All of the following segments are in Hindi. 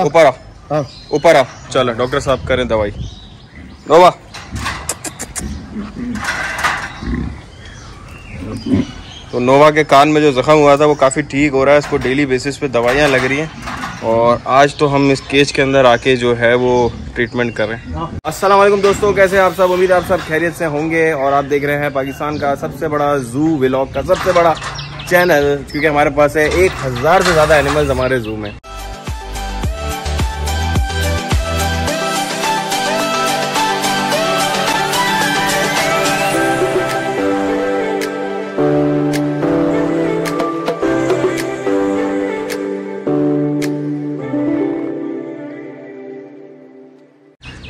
ऊपर आ, ऊपर आ। चलो डॉक्टर साहब करें दवाई। रोबा तो नोवा के कान में जो ज़ख़म हुआ था वो काफ़ी ठीक हो रहा है, इसको डेली बेसिस पे दवाइयाँ लग रही हैं और आज तो हम इस केज के अंदर आके जो है वो ट्रीटमेंट कर रहे हैं। अस्सलाम वालेकुम दोस्तों, कैसे हैं आप सब? उम्मीद आप सब खैरियत से होंगे और आप देख रहे हैं पाकिस्तान का सबसे बड़ा ज़ू व्लॉग का सबसे बड़ा चैनल, क्योंकि हमारे पास है 1000 से ज़्यादा एनिमल्स हमारे ज़ू में।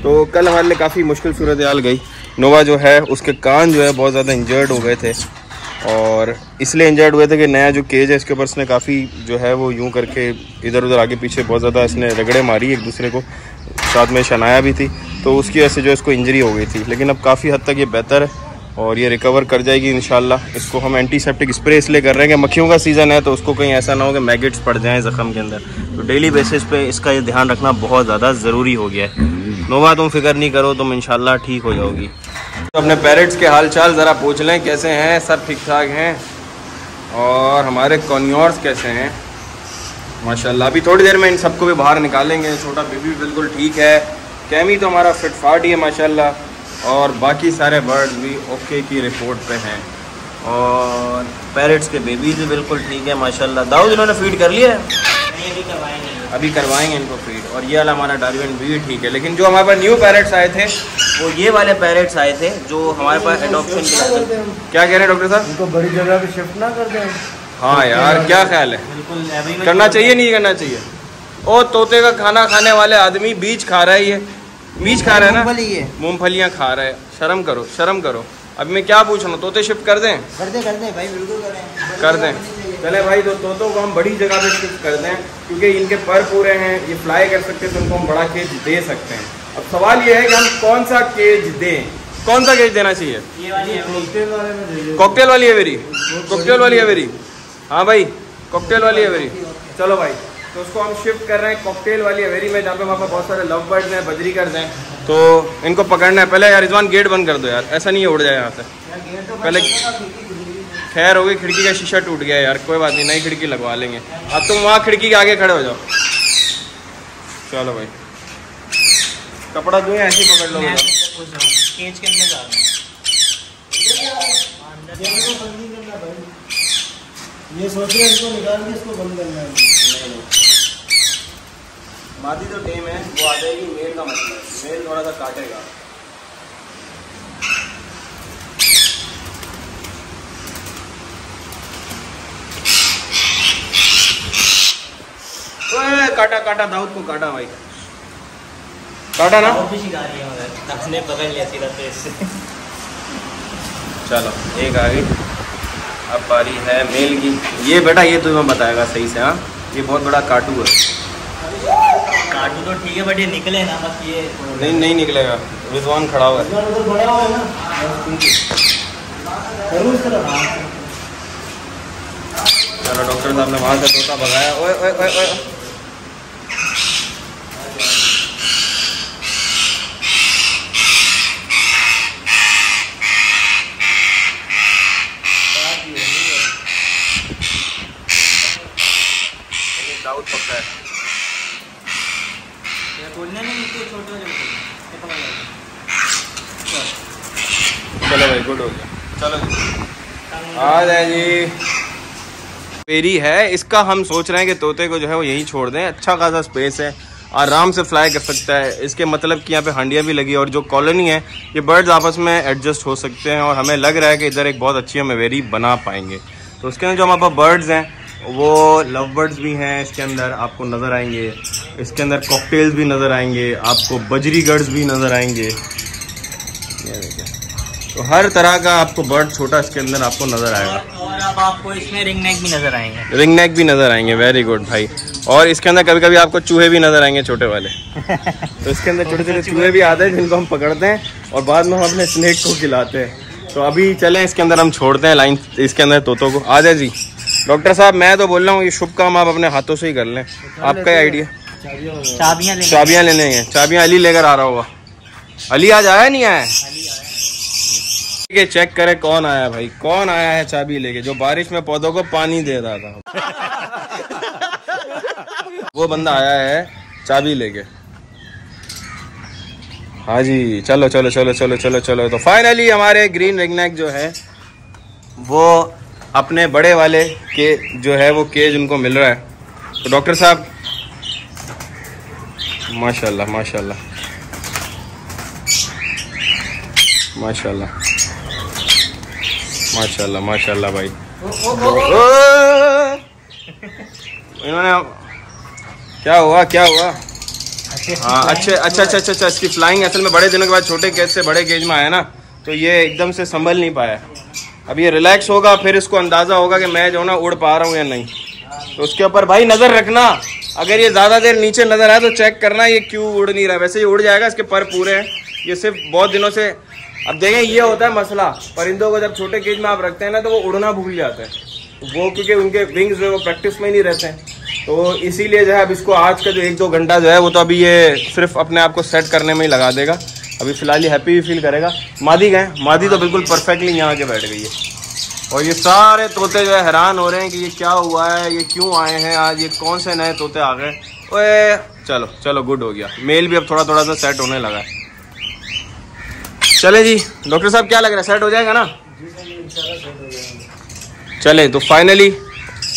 तो कल हमारे लिए काफ़ी मुश्किल सूरत हाल गई। नोवा जो है उसके कान जो है बहुत ज़्यादा इंजर्ड हो गए थे और इसलिए इंजर्ड हुए थे कि नया जो केज है इसके ऊपर इसने काफ़ी जो है वो यूं करके इधर उधर आगे पीछे बहुत ज़्यादा इसने रगड़े मारी एक दूसरे को, साथ में शनाया भी थी, तो उसकी वजह से जो इसको इंजरी हो गई थी। लेकिन अब काफ़ी हद तक ये बेहतर है और ये रिकवर कर जाएगी इंशाल्लाह। इसको हम एंटीसेप्टिक स्प्रे इसलिए कर रहे हैं कि मक्खियों का सीज़न है तो उसको कहीं ऐसा ना हो कि मैगेट्स पड़ जाएँ ज़ख़म के अंदर, तो डेली बेसिस पे इसका ये ध्यान रखना बहुत ज़्यादा ज़रूरी हो गया है। नोवा तुम फिक्र नहीं करो, तुम इंशाल्लाह ठीक हो जाओगी। तो अपने पैरेट्स के हालचाल ज़रा पूछ लें, कैसे हैं, सब ठीक ठाक हैं, और हमारे कॉन्योर्स कैसे हैं माशाल्लाह। अभी थोड़ी देर में इन सबको भी बाहर निकालेंगे। छोटा बेबी बिल्कुल ठीक है, कैमी तो हमारा फिटफाट ही है माशाल्लाह, और बाकी सारे बर्ड्स भी ओके की रिपोर्ट पे हैं और पैरेट्स के बेबीज भी बिल्कुल ठीक है माशाल्लाह। दाऊद इन्होंने फीड कर लिया है? नहीं, अभी करवाएंगे, अभी करवाएंगे इनको फीड। और ये वाला हमारा डार्विन भी ठीक है, लेकिन जो हमारे पास न्यू पैरेट्स आए थे वो ये वाले पैरेट्स आए थे जो हमारे पास एडॉप्शन के। क्या कह रहे हैं डॉक्टर साहब, इनको बड़ी जगह पर शिफ्ट ना कर दें? हाँ यार, क्या ख्याल है, करना चाहिए नहीं करना चाहिए? और तोते का खाना खाने वाले आदमी बीज खा रहा है, ये बीज खा रहा है ना, मूंगफलियाँ खा रहा है। शर्म करो, शर्म करो। अभी मैं क्या पूछ रहा हूँ, तोते शिफ्ट कर दें? कर दें भाई, बिल्कुल कर दें। चले भाई, तो तोतों को हम बड़ी जगह पे शिफ्ट कर दें क्योंकि इनके पर पूरे हैं, ये फ्लाई कर सकते हैं, तो उनको हम बड़ा केज दे सकते हैं। अब सवाल ये है कि हम कौन सा केज दें, कौन सा केज देना चाहिए? कॉकटेल वाली एवेरी, कॉकटेल वाली एवेरी। हाँ भाई, कॉकटेल वाली एवेरी। चलो भाई, तो उसको हम शिफ्ट कर रहे हैं कॉकटेल वाली हवेरी में, जहाँ पे वहाँ पर बहुत सारे लव बर्ड्स हैं, बजरी कर दें। तो इनको पकड़ना है पहले। यार रिजवान, गेट बंद कर दो यार, ऐसा नहीं है उड़ जाए यहाँ से। तो पहले खैर हो गई, खिड़की का शीशा टूट गया यार, कोई बात नहीं, नई खिड़की लगवा लेंगे। अब तुम वहाँ खिड़की के आगे खड़े हो जाओ। चलो भाई, कपड़ा जो है ऐसे पकड़ लो। ये सोच रहे हैं इसको निकाल के इसको बंद करना है। मादी तो टेम है, वो आ जाएगी। मेल का मतलब है, मेल थोड़ा सा काटेगा। ओए काटा काटा, दाऊद को काटा भाई, काटा ना। वो भी शिकारी है मगर अपने पकड़ लिया सीधा तेज से। चलो एक आ गई, अब बारी है मेल की। ये बेटा ये तुम्हें बताएगा सही से। हाँ, ये बहुत बड़ा काटू है। काटू तो ठीक है बट ये निकले ना बस, ये नहीं नहीं निकलेगा। रिजवान खड़ा हुआ है, चलो डॉक्टर साहब ने वहाँ से तोता भगाया। ओए ओए ओए ओए, दाऊद पकड़ा है। चलो भाई, गुड हो गया। चलो आ जाए जी, पेरी है इसका। हम सोच रहे हैं कि तोते को जो है वो यहीं छोड़ दें, अच्छा खासा स्पेस है, आराम से फ्लाई कर सकता है। इसके मतलब कि यहाँ पे हांडियाँ भी लगी और जो कॉलोनी है ये बर्ड्स आपस में एडजस्ट हो सकते हैं और हमें लग रहा है कि इधर एक बहुत अच्छी हम एवेरी बना पाएंगे। तो उसके अंदर जो हमारे पास बर्ड्स हैं वो लव बर्ड्स भी हैं, इसके अंदर आपको नज़र आएंगे, इसके अंदर कॉकटेल्स भी नज़र आएंगे आपको, बजरी गर्ड्स भी नज़र आएंगे। तो हर तरह का आपको बर्ड छोटा इसके अंदर आपको नज़र आएगा। और अब आपको इसमें रिंग नेक भी नज़र आएंगे, रिंग नेक भी नज़र आएंगे। वेरी गुड भाई। और इसके अंदर कभी कभी आपको चूहे भी नज़र आएंगे, छोटे वाले। तो इसके अंदर छोटे छोटे चूहे भी आते हैं जिनको हम पकड़ते हैं और बाद में हम अपने स्नेक को खिलाते हैं। तो अभी चलें, इसके अंदर हम छोड़ते हैं लाइन, इसके अंदर तोतों को। आ जाए जी डॉक्टर साहब, मैं तो बोल रहा हूँ ये शुभ काम आप अपने हाथों से ही कर लें, आपका ही आइडिया। चाबियाँ ले लेंगे, चाबियाँ अली लेकर आ रहा होगा। अली आज आया नहीं आया? ठीक है, चेक करें कौन आया भाई, कौन आया है चाबी लेके, जो बारिश में पौधों को पानी दे रहा था। वो बंदा आया है चाबी लेके। हाँ जी, चलो चलो चलो चलो चलो चलो। तो फाइनली हमारे ग्रीन रेगनेक जो है वो अपने बड़े वाले के जो है वो केज उनको मिल रहा है। तो डॉक्टर साहब माशाल्लाह माशाल्लाह माशाल्लाह माशाल्लाह माशाल्लाह भाई, इन्होंने क्या हुआ क्या हुआ? हाँ अच्छे अच्छा अच्छा अच्छा अच्छा, इसकी फ्लाइंग असल में बड़े दिनों के बाद छोटे केज से बड़े केज में आया ना, तो ये एकदम से संभल नहीं पाया। अब ये रिलैक्स होगा, फिर इसको अंदाज़ा होगा कि मैं जो है ना उड़ पा रहा हूँ या नहीं। तो उसके ऊपर भाई नज़र रखना, अगर ये ज़्यादा देर नीचे नज़र आए तो चेक करना ये क्यों उड़ नहीं रहा। वैसे ये उड़ जाएगा, इसके पर पूरे हैं, ये सिर्फ बहुत दिनों से। अब देखें ये होता है मसला, परिंदों को जब छोटे केज में आप रखते हैं ना तो वो उड़ना भूल जाता है, वो क्योंकि उनके विंग्स जो है वो प्रैक्टिस में ही नहीं रहते हैं। तो इसीलिए जो है अब इसको आज का जो एक दो घंटा जो है वो तो अभी ये सिर्फ अपने आप को सेट करने में ही लगा देगा। अभी फ़िलहाल ये हैप्पी भी फील करेगा। मादी गए, मादी तो बिल्कुल परफेक्टली यहाँ आके बैठ गई है। और ये सारे तोते जो है हैरान हो रहे हैं कि ये क्या हुआ है, ये क्यों आए हैं आज, ये कौन से नए तोते आ गए। ओए चलो चलो गुड हो गया, मेल भी अब थोड़ा थोड़ा सा सेट होने लगा है। चले जी डॉक्टर साहब, क्या लग रहा है सेट हो जाएगा ना? चले तो फाइनली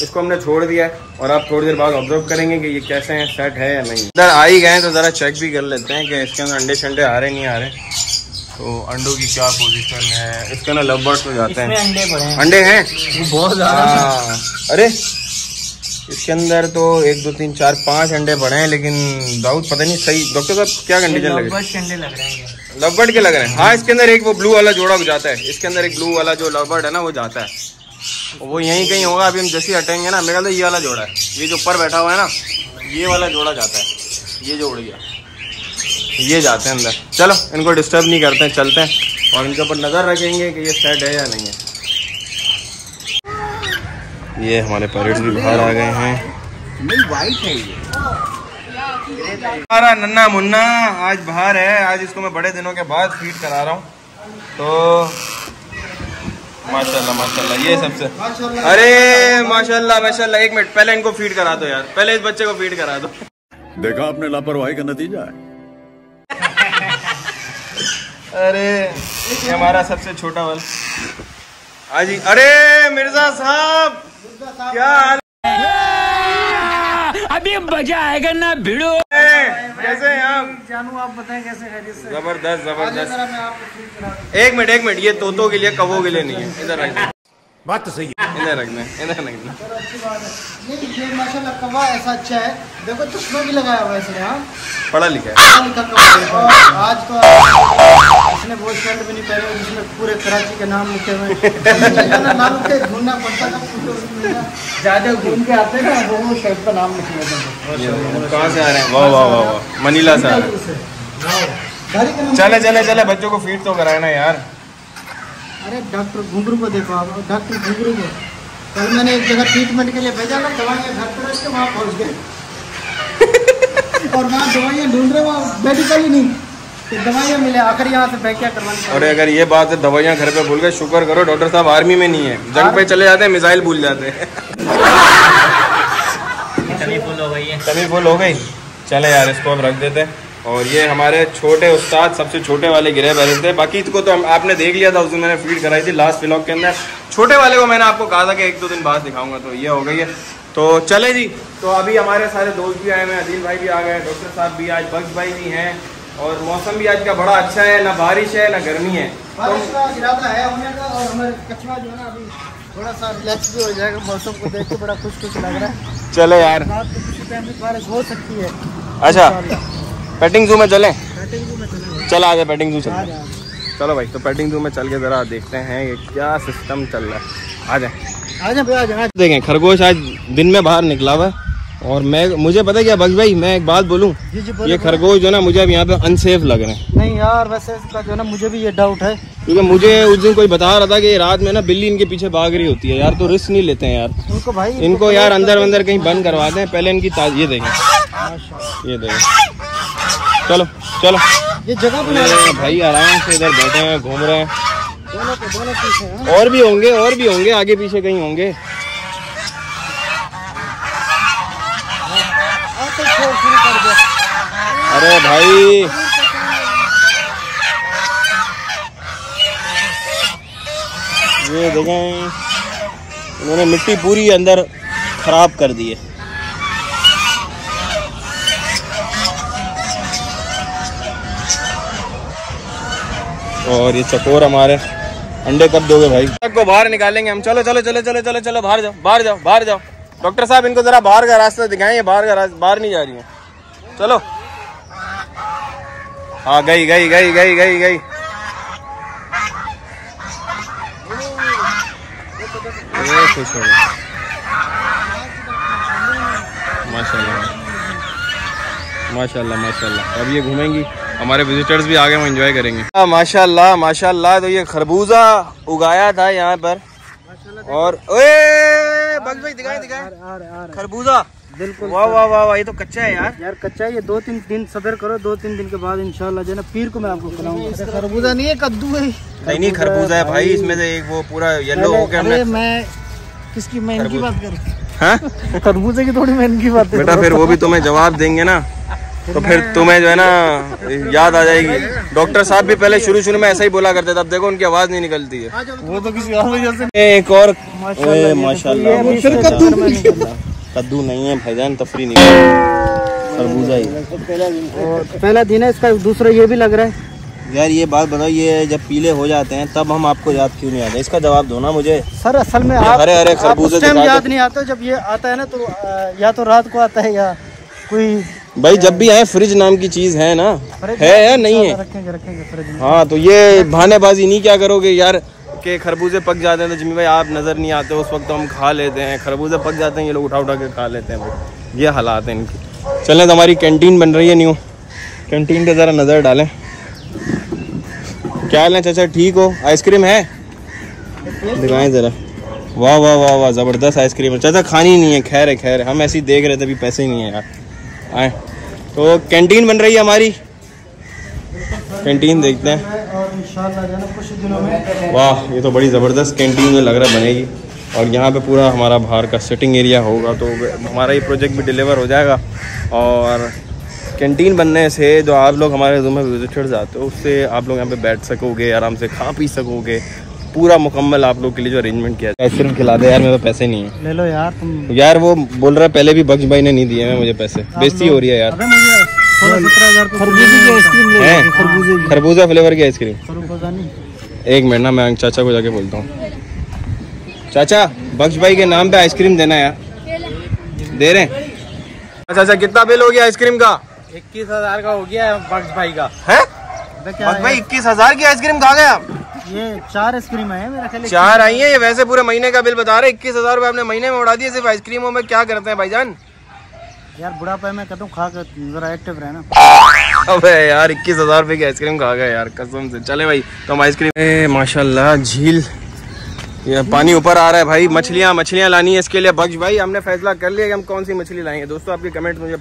इसको हमने छोड़ दिया है और आप थोड़ी देर बाद ऑब्जर्व करेंगे कि ये कैसे हैं, सेट है या नहीं। इधर आ ही गए तो ज़रा चेक भी कर लेते हैं कि इसके अंदर अंडे शंडे आ रहे नहीं आ रहे, तो अंडों की क्या पोजीशन है। इसके अंदर लव बर्ड्स हो जाते हैं, अंडे पड़े हैं, अंडे हैं बहुत ज़्यादा। अरे इसके अंदर तो 1 2 3 4 5 अंडे पड़े हैं, लेकिन दाऊद पता नहीं सही। डॉक्टर साहब क्या कंडीशन लग रही है? लव बर्ड के लग रहे हैं हाँ। इसके अंदर एक वो ब्लू वाला जोड़ा जाता है, इसके अंदर एक ब्लू वाला जो लव बर्ड है ना वो जाता है, वो यहीं कहीं होगा। अभी हम जैसे हटेंगे ना, मेरा तो ये वाला जोड़ा है, ये जो ऊपर बैठा हुआ है ना ये वाला जोड़ा जाता है, ये जो उड़ गया ये जाते हैं अंदर। चलो इनको डिस्टर्ब नहीं करते हैं, चलते हैं और इनके ऊपर नज़र रखेंगे कि ये सेट है या नहीं है। ये हमारे पैरेट भी बाहर आ गए हैं। वाइट है ये हमारा नन्ना मुन्ना, आज बाहर है। आज इसको मैं बड़े दिनों के बाद फीड करा रहा हूँ, तो माशाल्लाह माशाल्लाह ये सबसे। अरे माशाल्लाह माशाल्लाह, 1 मिनट पहले इनको फीड करा दो यार, पहले इस बच्चे को फीड करा दो। देखा आपने लापरवाही का नतीजा है। अरे ये हमारा सबसे छोटा वाल आजी। अरे मिर्जा साहब क्या हाल? अभी मजा आएगा ना भिड़ो। कैसे हैं आप? जानू आप बताएं कैसे खैरियत से? जबरदस्त जबरदस्त। 1 मिनट 1 मिनट, ये तोतों के लिए कबों के लिए नहीं है। इधर रखना, बात तो सही है, इधर रखना इधर रखना। चलो अच्छी बात है, ये माशाल्लाह कबा ऐसा अच्छा है, देखो चश्मा भी लगाया हुआ है इसने। हां पढ़ा लिखा है। आज तो इसने वो शर्ट भी नहीं पहने जिसमें पूरे कराची के नाम लिखे हुए हैं, नाम के ढूंढना पड़ता था। ज्यादा घूम के आते ना वो शर्ट का नाम लिखे हुए हैं। कहां से आ रहे हैं? वाह वाह वाह, मनीला से आ रहे हैं। चले चले चले, बच्चों को फीड तो कराए ना यार। अरे डॉक्टर घुंगरू को देखो आप, डॉक्टर घुंगरू को कल मैंने एक जगह ट्रीटमेंट के लिए भेजा ना, दवाइयाँ घर पर रख के वहाँ पहुँच गए और वहाँ दवाइयाँ ढूंढ रहे, वहाँ मेडिकल ही नहीं, तो दवाइयाँ मिले आखिर यहाँ से पैकिया करवानी। और अगर ये बात है दवाइयाँ घर पे भूल गए, शुक्र करो डॉक्टर साहब आर्मी में नहीं है, जंग पे चले जाते हैं, मिसाइल भूल जाते हैं। तभी फुल हो गई है, तभी फुल हो गई। चले यार इसको हम रख देते हैं। और ये हमारे छोटे उस्ताद सबसे छोटे वाले गिरे बैठे थे, बाकी इसको तो आपने देख लिया था उस दिन मैंने फीड कराई थी लास्ट व्लॉग के अंदर। छोटे वाले को मैंने आपको कहा था कि 1 2 दिन बाद दिखाऊंगा, तो ये हो गई है। तो चले जी, तो अभी हमारे सारे दोस्त भी आए हैं, अदील भाई भी आ गए, डॉक्टर साहब भी, आज बख्श भाई भी हैं। और मौसम भी आज का बड़ा अच्छा है, ना बारिश है ना गर्मी है, बारिश का इरादा है होने का। और हमारे कचरा जो है ना अभी थोड़ा सा रिलैक्स भी हो जाएगा, मौसम को देख के बड़ा खुश खुश लग रहा है। चले यार रात को किसी टाइम भी बारिश हो सकती है। अच्छा पेटिंग जू में चलें? पेटिंग जू में चलें, चल आ जाए पेटिंग जू चल। चलो भाई तो पेटिंग जू में चल के ज़रा देखते हैं ये क्या सिस्टम चल रहा है। आ जाए आ जाए भाई आ जाए। देखें खरगोश आज दिन में बाहर निकला हुआ है। और मैं मुझे पता है क्या बख्श भाई, मैं एक बात बोलूं, ये खरगोश जो ना मुझे अब यहाँ पे अनसेफ लग रहे हैं। नहीं यार वैसे इसका जो ना मुझे भी ये डाउट है, क्योंकि मुझे उस दिन कोई बता रहा था कि रात में ना बिल्ली इनके पीछे भाग रही होती है यार, तो रिस्क नहीं लेते हैं यार इनको, भाई इनको यार अंदर अंदर कहीं बंद करवा दें पहले इनकी। ये देखें ये देखो, चलो चलो ये जगह भाई आराम से इधर बैठे हैं, घूम रहे हैं। और भी होंगे, और भी होंगे, आगे पीछे कहीं होंगे। अरे भाई ये देखें, इन्होंने मिट्टी पूरी अंदर खराब कर दी है। और ये चकोर हमारे अंडे कब दोगे भाई? को बाहर निकालेंगे हम। चलो चलो चलो चलो चलो चलो, बाहर जाओ बाहर जाओ बाहर जाओ। डॉक्टर साहब इनको जरा बाहर का रास्ता दिखाएं, बाहर का रास्ता, बाहर नहीं जा रही है। चलो हाँ गई गई गई गई गई गई। माशाल्लाह माशाल्लाह। अब ये घूमेंगी, हमारे विजिटर्स भी आगे वो एंजॉय करेंगे। माशाल्लाह माशाल्लाह। तो ये खरबूजा उगाया था यहाँ पर, और ओए बग भाई दिखाए दिखाए खरबूजा। बिल्कुल वाह वाह वाह वाह, ये तो कच्चा है यार, यार कच्चा है ये। 2-3 दिन सब्र करो, 2-3 दिन के बाद इंशाल्लाह जो है ना पीर को मैं आपको खिलाऊंगा। खरबूजा नहीं है, कद्दू है। नहीं नहीं खरबूजा है भाई, इसमें से एक वो पूरा येलो हो गया। अरे मैं किसकी, मैं इनकी बात करूं? खरबूजे की थोड़ी मैं इनकी बात करूं बेटा, फिर वो भी तुम्हें जवाब देंगे ना, तो फिर तुम्हें जो है ना याद आ जाएगी। डॉक्टर साहब भी पहले शुरू में ऐसा ही बोला करते थे, अब देखो उनकी आवाज नहीं निकलती है। वो तो किसी और वजह से। एक और माशाल्लाह कद्दू नहीं है भाईजान, तफरी नहीं है, खरबूजा ही। और पहला दिन है इसका, दूसरा ये भी लग रहा है यार। ये बात बताओ, ये जब पीले हो जाते हैं तब हम आपको याद क्यों नहीं आते? इसका जवाब दो ना मुझे सर। असल में आप अरे अरे खरबूजा याद नहीं आता, जब ये आता है ना तो या तो रात को आता है या कोई भाई जब भी आए। फ्रिज नाम की चीज़ है ना, है या नहीं है? हाँ तो ये बहानेबाजी नहीं क्या करोगे यार के खरबूजे पक जाते हैं तो जिमी भाई आप नज़र नहीं आते, उस वक्त तो हम खा लेते हैं। खरबूजे पक जाते हैं, ये लोग उठा उठा के खा लेते हैं भाई, ये हालात हैं इनकी। चलें तो हमारी कैंटीन बन रही है न्यू, कैंटीन पे ज़रा नज़र डालें। क्या लें चाचा, ठीक हो? आइसक्रीम है, दिखाएं ज़रा। वाह वाह वाह वाह, ज़बरदस्त आइसक्रीम है। चाचा खानी नहीं है? खैर है खैर है, हम ऐसे ही देख रहे थे, अभी पैसे ही नहीं है यार। आए तो कैंटीन बन रही है हमारी, कैंटीन देखते हैं। वाह ये तो बड़ी ज़बरदस्त कैंटीन में लग रहा बनेगी, और यहाँ पे पूरा हमारा बाहर का सिटिंग एरिया होगा, तो हमारा ये प्रोजेक्ट भी डिलीवर हो जाएगा। और कैंटीन बनने से जो आप लोग हमारे रूम में विजिटर्स आते हो, उससे आप लोग यहाँ पे बैठ सकोगे, आराम से खा पी सकोगे। पूरा मुकम्मल आप लोग के लिए जो अरेंजमेंट किया है। आइसक्रीम खिला दे यार, मेरे पैसे नहीं है। ले लो यार तुम। यार वो बोल रहा है पहले भी बक्श भाई ने नहीं दिए हैं मुझे पैसे, बेइज्जती हो रही है यार। खरबूजा फ्लेवर की आइसक्रीम। एक मिनट ना मैं चाचा को जाके बोलता हूँ। चाचा बख्श भाई के नाम पे आइसक्रीम देना यार, दे रहे हैं। चाचा कितना बिल हो गया आइसक्रीम का? 21,000 का हो गया बख्श भाई का। है बख्श भाई 21,000 की आइसक्रीम खा गए आप? ये 4 आइसक्रीम है मेरा ख्याल, 4 आई है ये। वैसे पूरे महीने का बिल बता रहे 21,000 रुपये आपने महीने में उड़ा दिए सिर्फ आइसक्रीमों में। क्या करते हैं भाईजान यार, बुढ़ापे में कदम खा कर जरा एक्टिव रहना। अबे यार 21,000 रुपये की आइसक्रीम खा गए यार कसम से। चले भाई तो हम आइसक्रीम। माशाल्लाह झील, ये पानी ऊपर आ रहा है भाई। मछलियाँ मछलियाँ लानी है, इसके लिए बख्श भाई हमने फैसला कर लिया कि हम कौन सी मछली लाएंगे। दोस्तों आपके कमेंट मुझे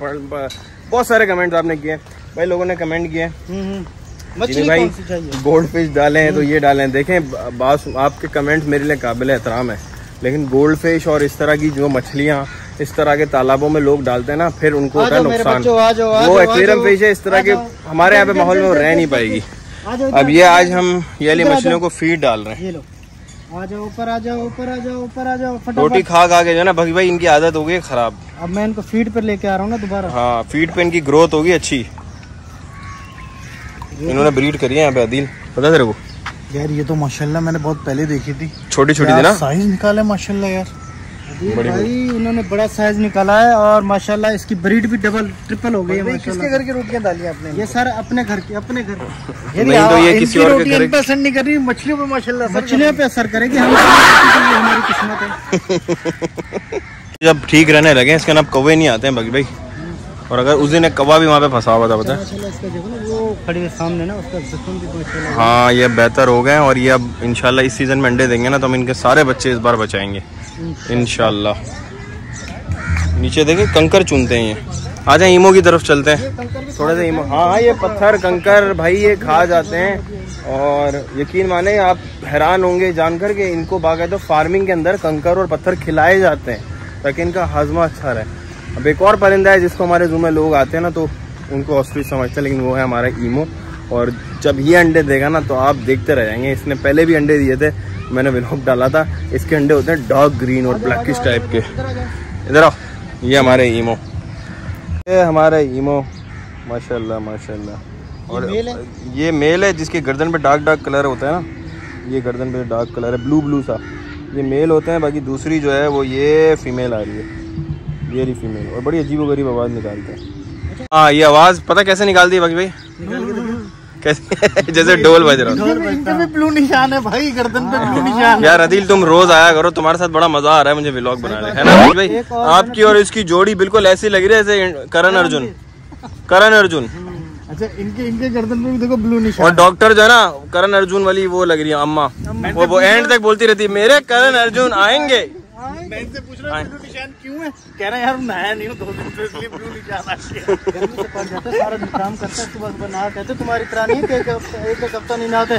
बहुत सारे कमेंट्स आपने किए भाई, लोगों ने कमेंट किए मछली भाई गोल्ड फिश डालें तो ये डालें। देखें बात, आपके कमेंट्स मेरे लिए काबिल एहतराम है, लेकिन गोल्ड फिश और इस तरह की जो मछलियाँ इस तरह के तालाबों में लोग डालते हैं ना, फिर उनको होता है नुकसान। वो एक्वेरियम फिश है, इस तरह के हमारे यहाँ पे माहौल में रह नहीं पाएगी। अब ये आज हम ये वाली मछलियों को फीड डाल रहे हैं। रोटी खा खा के जो ना भाई भाई इनकी आदत हो गई खराब। अब मैं इनको फीड पर लेके आ रहा हूँ ना दोबारा। हाँ फीड पे इनकी ग्रोथ होगी अच्छी, इन्होंने ब्रीड करी है यहाँ पे। अदील पता तेरे को यार, ये तो माशाल्लाह मैंने बहुत पहले देखी थी, छोटी छोटी थी ना, साइज निकाले माशाल्लाह यार भाई, इन्होंने बड़ा साइज निकाला है। और माशाल्लाह इसकी ब्रीड भी डबल ट्रिपल हो गई है। किसके घर की रोटियां डाली आपने? ये सर अपने घर की, अपने घर नहीं कर रही मछलियों पे। माशाल्लाह मछलियों पे असर करेगी, हमारी किस्मत है। जब ठीक रहने लगे इसके नाम कौवे नहीं आते हैं बगी भाई। और अगर उस दिन एक कौवा भी वहाँ पे फंसा हुआ था पता है। हाँ ये बेहतर हो गए, और ये अब इंशाल्लाह इस सीजन में अंडे देंगे ना, तो हम इनके सारे बच्चे इस बार बचाएंगे इंशाल्लाह। नीचे देखें कंकर चुनते हैं ये, आ जाए ईमो की तरफ चलते हैं थोड़ा सा। ईमो हाँ, ये पत्थर कंकर भाई ये खा जाते हैं और यकीन माने आप हैरान होंगे जानकर के इनको बाकायदा फार्मिंग के अंदर कंकर और पत्थर खिलाए जाते हैं ताकि इनका हाजमा अच्छा रहे। अब एक और परिंदा है जिसको हमारे जू में लोग आते हैं ना तो उनको ऑस्ट्रिच समझते हैं, लेकिन वो है हमारा ईमो। और जब ये अंडे देगा ना तो आप देखते रह जाएंगे। इसने पहले भी अंडे दिए थे, मैंने व्लॉग डाला था। इसके अंडे होते हैं डार्क ग्रीन और ब्लैकिश टाइप के। इधर आओ, ये हमारे ईमो, ये हमारे ईमो माशाल्लाह माशाल्लाह। और ये मेल है जिसके गर्दन पे डार्क डार्क कलर होता है ना, ये गर्दन पे डार्क कलर है ब्लू ब्लू सा, ये मेल होते हैं। बाकी दूसरी जो है वो ये फीमेल आ रही है, ये रही फीमेल। और बड़ी अजीबोगरीब आवाज़ निकालते हैं। हाँ ये आवाज़ पता कैसे निकालती है बाकी भाई? कैसे? जैसे डोल बज रहा है। इनके भी ब्लू निशान है भाई, गर्दन पे ब्लू निशान है। यार अदिल तुम रोज आया करो, तुम्हारे साथ बड़ा मजा आ रहा है मुझे व्लॉग बनाने, है ना भाई? आपकी और इसकी जोड़ी बिल्कुल ऐसी लग रही है जैसे करण अर्जुन। अच्छा इनके इनके गर्दन पे भी देखो ब्लू निशान। और डॉक्टर जो है ना करण अर्जुन वाली वो लग रही है अम्मा, वो एंड तक बोलती रहती है मेरे करण अर्जुन आएंगे। मैं इनसे पूछ रहा हूँ ब्लू निशान क्यों है, कह रहा है यार नहाया नहीं हूँ 2 दिन से इसलिए ब्लू निशान आ गया। सारा दिन काम करता है, सुबह सुबह नहा कहते तुम्हारी तरह नहीं एक हफ्ता नहीं नहाते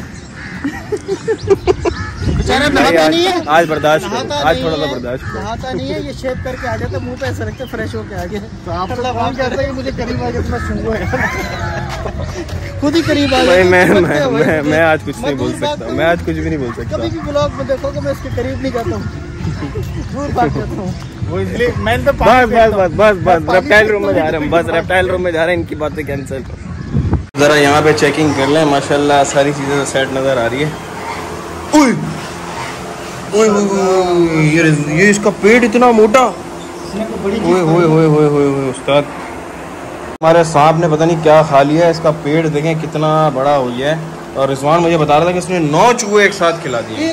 बेचारा। नहाता नहीं है आज, बर्दाश्त आज थोड़ा सा बर्दाश्त नहाता नहीं है। ये शेप करके आ जाता, मुँह पे ऐसा रखते फ्रेश होके आ गया। तो आप थोड़ा फोन करते हैं मुझे करीब आ गया, सुबह खुद ही करीब आ गया। मैं आज कुछ नहीं बोल सकता, मैं आज कुछ भी नहीं बोल सकता। कभी भी ब्लॉग में देखोगे मैं इसके करीब नहीं जाता हूँ, दूर बात करता हूं। वो इसलिए मैं तो बस रेप्टाइल रूम में जा रहे हैं। इनकी बातें कैंसिल करो। जरा यहाँ पे चेकिंग कर लें, माशाल्लाह सारी चीजें सेट नजर आ रही है। उई! उई! उई! ये इसका पेट इतना मोटा, ओए उस्ताद हमारे सांप ने पता नहीं क्या खा लिया। इसका पेट देखें कितना बड़ा हो गया है। और रिजवान मुझे बता रहा था कि उसने 9 चूहे एक साथ खिला दिए,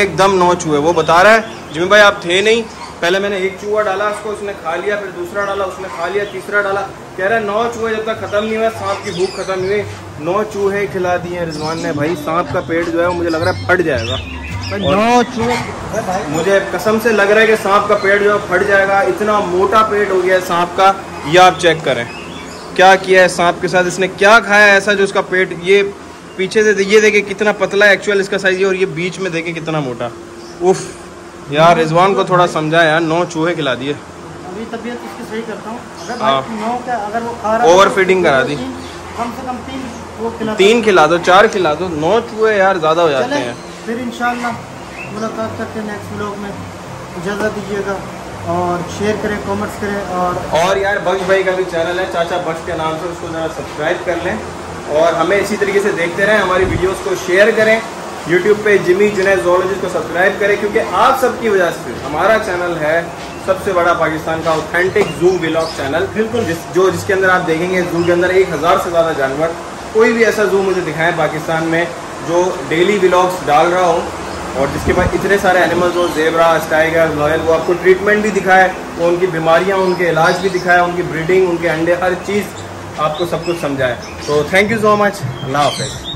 एकदम 9 चूहे। वो बता रहा है जिमी भाई आप थे नहीं, पहले मैंने 1 चूहा डाला उसको, उसने खा लिया, फिर दूसरा डाला उसने खा लिया, तीसरा डाला। कह रहा है 9 चूहे जब तक खत्म नहीं हुए, सांप की भूख खत्म नहीं हुई, 9 चूहे खिला दिए रिजवान ने। भाई सांप का पेट जो है मुझे लग रहा है फट जाएगा। 9 चूहे मुझे कसम से लग रहा है कि सांप का पेट जो है फट जाएगा, इतना मोटा पेट हो गया है सांप का। यह आप चेक करें क्या किया है सांप के साथ, इसने क्या खाया ऐसा जो उसका पेट, ये पीछे से ये देखे कितना पतला है एक्चुअल इसका साइज है, और ये बीच में देखे कितना मोटा। उफ यार रिजवान को थोड़ा समझा यार, 9 चूहे खिला दिए। अभी तबीयत इसकी सही करता हूं। अगर वो खा रहा है ओवर फीडिंग करा दी, कम से कम 3 खिला दो, 4 खिला दो, 9 चूहे यार ज्यादा हो जाते हैं। फिर इंशाल्लाह मुलाकात करते हैं नेक्स्ट व्लॉग में, इजाजत दीजिएगा और शेयर करें, कमेंट्स करें। और यार बख्श भाई का भी चैनल है चाचा बख्श के नाम से, उसको जरा सब्सक्राइब कर लें और हमें इसी तरीके से देखते रहें। हमारी वीडियोस को शेयर करें, यूट्यूब पे जिमी जुनैद ज़ूलॉजिस्ट को सब्सक्राइब करें, क्योंकि आप सबकी वजह से हमारा चैनल है सबसे बड़ा पाकिस्तान का ऑथेंटिक जू व्लॉग चैनल। बिल्कुल जिसके अंदर आप देखेंगे जू के अंदर 1000 से ज़्यादा जानवर। कोई भी ऐसा जू मुझे दिखाएं पाकिस्तान में जो डेली व्लॉग्स डाल रहा हो और जिसके पास इतने सारे एनिमल्स हो, जेब्रास, टाइगर, लॉयल, वो आपको ट्रीटमेंट भी दिखाए, वो उनकी बीमारियाँ, उनके इलाज भी दिखाए, उनकी ब्रीडिंग, उनके अंडे, हर चीज़ आपको सब कुछ समझाए। तो थैंक यू सो मच, अल्लाह हाफिज़।